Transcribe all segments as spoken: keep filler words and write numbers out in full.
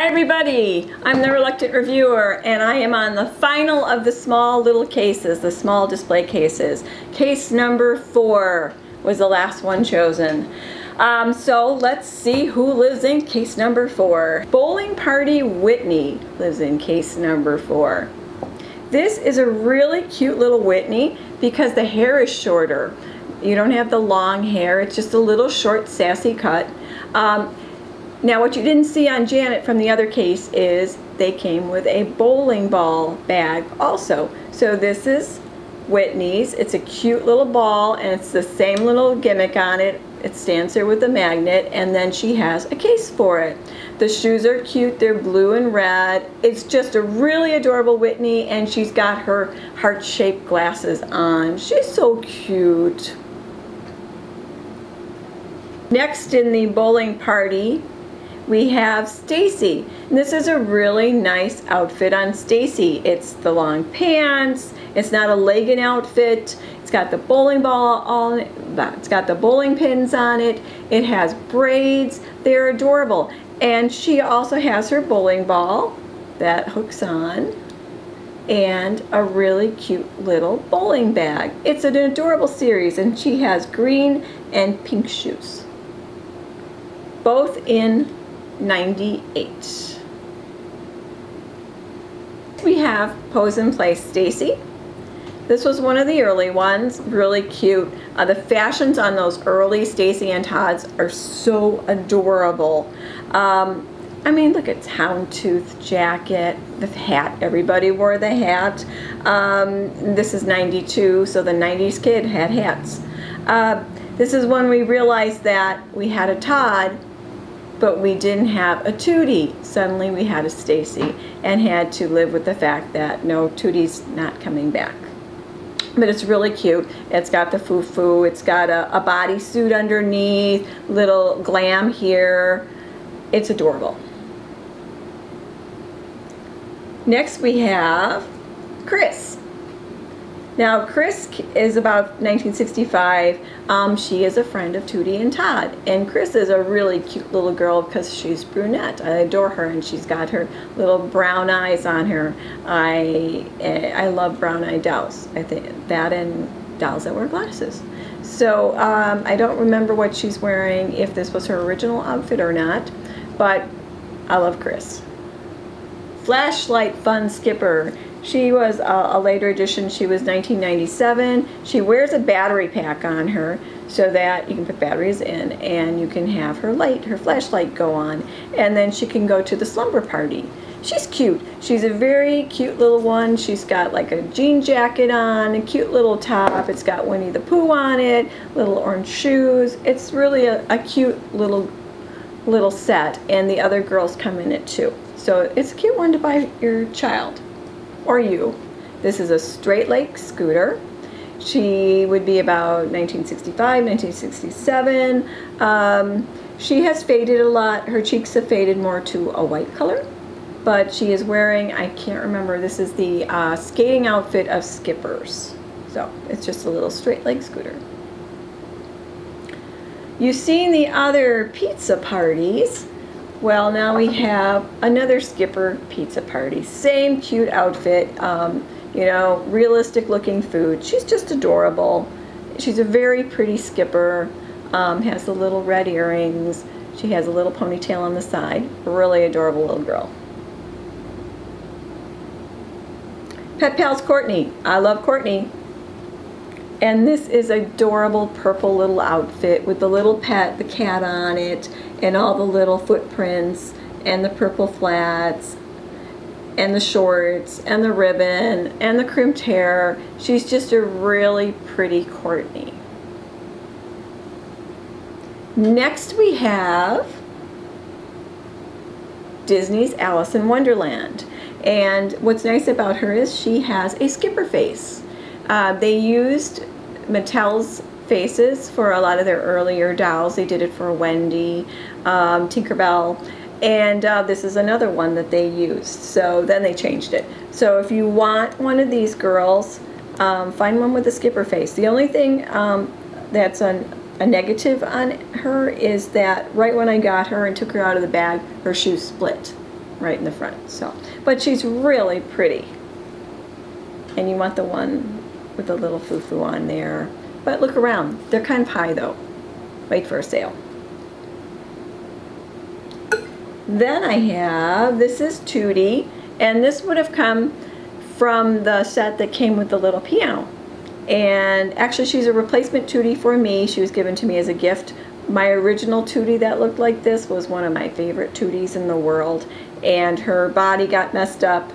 Hi everybody, I'm the Reluctant Reviewer and I am on the final of the small little cases, the small display cases. Case number four was the last one chosen. Um, so let's see who lives in case number four. Bowling Party Whitney lives in case number four. This is a really cute little Whitney because the hair is shorter. You don't have the long hair, it's just a little short sassy cut. Um, Now what you didn't see on Janet from the other case is they came with a bowling ball bag also. So this is Whitney's. It's a cute little ball and it's the same little gimmick on it. It stands there with a magnet and then she has a case for it. The shoes are cute. They're blue and red. It's just a really adorable Whitney and she's got her heart-shaped glasses on. She's so cute. Next in the bowling party we have Stacie. This is a really nice outfit on Stacie. It's the long pants. It's not a legging outfit. It's got the bowling ball on it. It's got the bowling pins on it. It has braids. They're adorable. And she also has her bowling ball that hooks on and a really cute little bowling bag. It's an adorable series and she has green and pink shoes. Both in ninety-eight. We have Pose and Play Stacie. This was one of the early ones, really cute. Uh, the fashions on those early Stacie and Todd's are so adorable. Um, I mean, look at houndstooth jacket, the hat, everybody wore the hat. Um, this is ninety-two, so the nineties kid had hats. Uh, this is when we realized that we had a Todd but we didn't have a Tutti. Suddenly we had a Stacie and had to live with the fact that no, Tutti's not coming back. But it's really cute. It's got the foo-foo, it's got a, a bodysuit underneath, little glam here. It's adorable. Next we have Chris. Now Chris is about nineteen sixty-five. Um, she is a friend of Tutti and Todd. And Chris is a really cute little girl because she's brunette. I adore her and she's got her little brown eyes on her. I I love brown-eyed dolls. I think that and dolls that wear glasses. So um, I don't remember what she's wearing, if this was her original outfit or not, but I love Chris. Flashlight Fun Skipper. She was a, a later edition. She was nineteen ninety-seven. She wears a battery pack on her so that you can put batteries in and you can have her light, her flashlight go on, and then she can go to the slumber party. She's cute. She's a very cute little one. She's got like a jean jacket on, a cute little top. It's got Winnie the Pooh on it, little orange shoes. It's really a, a cute little little set, and the other girls come in it too. So it's a cute one to buy your child. Or you. This is a straight leg scooter. She would be about nineteen sixty-five, nineteen sixty-seven. Um, she has faded a lot. Her cheeks have faded more to a white color, but she is wearing, I can't remember, this is the uh, skating outfit of Skipper's. So it's just a little straight leg scooter. You've seen the other pizza parties. Well, now we have another Skipper pizza party. Same cute outfit, um, you know, realistic looking food. She's just adorable. She's a very pretty Skipper, um, has the little red earrings. She has a little ponytail on the side. Really adorable little girl. Pet Pals Courtney. I love Courtney. And this is adorable purple little outfit with the little pet, the cat on it, and all the little footprints, and the purple flats, and the shorts, and the ribbon, and the crimped hair. She's just a really pretty Courtney. Next we have Disney's Alice in Wonderland. And what's nice about her is she has a Skipper face. Uh, they used Mattel's faces for a lot of their earlier dolls. They did it for Wendy, um, Tinkerbell, and uh, this is another one that they used. So then they changed it. So if you want one of these girls, um, find one with a Skipper face. The only thing um, that's on, a negative on her is that right when I got her and took her out of the bag, her shoes split. right in the front. So, but she's really pretty. And you want the one with the little foo-foo on there. But look around. They're kind of high though. Wait for a sale. Then I have, this is Tutti, and this would have come from the set that came with the little piano. And actually she's a replacement Tutti for me. She was given to me as a gift. My original Tutti that looked like this was one of my favorite Tuttis in the world, and her body got messed up.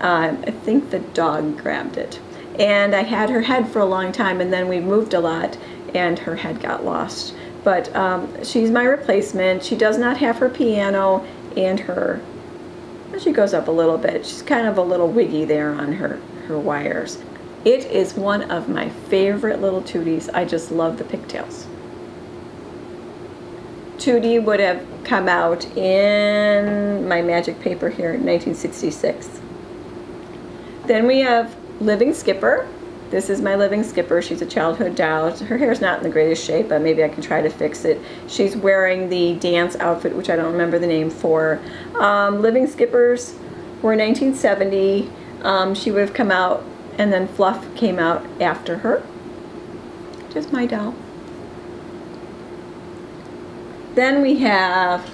Uh, I think the dog grabbed it. And I had her head for a long time, and then we moved a lot and her head got lost. But um, she's my replacement. She does not have her piano and her, she goes up a little bit. She's kind of a little wiggy there on her, her wires. It is one of my favorite little Tuttis. I just love the pigtails. Tutti would have come out in my magic paper here in nineteen sixty-six. Then we have Living Skipper. This is my Living Skipper. She's a childhood doll. Her hair's not in the greatest shape, but maybe I can try to fix it. She's wearing the dance outfit, which I don't remember the name for. Um, Living Skippers were nineteen seventy. Um, she would have come out, and then Fluff came out after her. Just my doll. Then we have,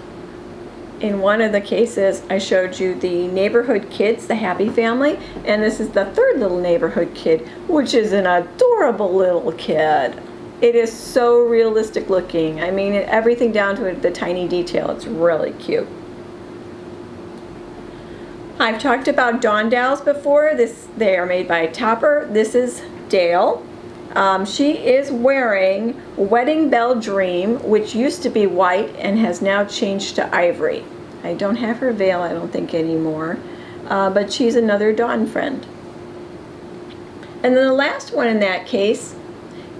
in one of the cases, I showed you the Neighborhood Kids, the Happy Family, and this is the third little Neighborhood Kid, which is an adorable little kid. It is so realistic looking. I mean, everything down to the tiny detail. It's really cute. I've talked about Dawn dolls before. This, they are made by Topper. This is Dale. Um, she is wearing Wedding Bell Dream, which used to be white and has now changed to ivory. I don't have her veil, I don't think, anymore. Uh, but she's another Dawn friend. And then the last one in that case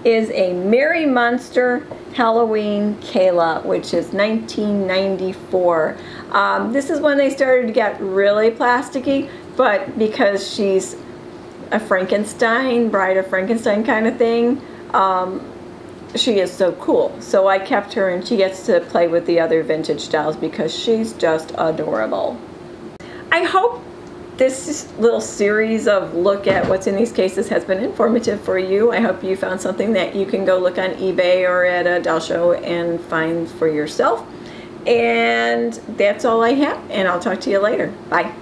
is a Merry Monster Halloween Kayla, which is nineteen ninety-four. Um, this is when they started to get really plasticky, but because she's a Frankenstein, Bride of Frankenstein kind of thing. Um, she is so cool. So I kept her, and she gets to play with the other vintage dolls because she's just adorable. I hope this little series of look at what's in these cases has been informative for you. I hope you found something that you can go look on eBay or at a doll show and find for yourself. And that's all I have, and I'll talk to you later. Bye.